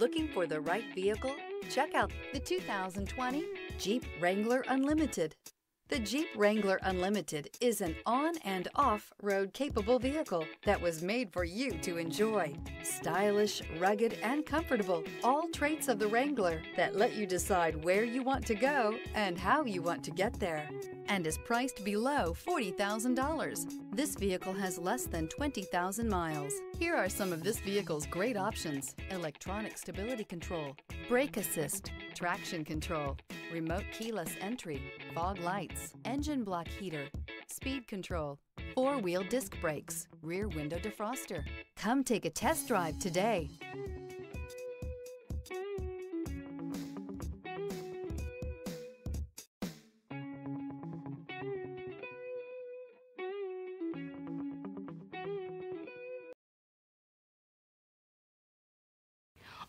Looking for the right vehicle? Check out the 2020 Jeep Wrangler Unlimited. The Jeep Wrangler Unlimited is an on- and off-road capable vehicle that was made for you to enjoy. Stylish, rugged, and comfortable, all traits of the Wrangler that let you decide where you want to go and how you want to get there, and is priced below $40,000. This vehicle has less than 20,000 miles. Here are some of this vehicle's great options: electronic stability control, brake assist, traction control, remote keyless entry, fog lights, engine block heater, speed control, four-wheel disc brakes, rear window defroster. Come take a test drive today.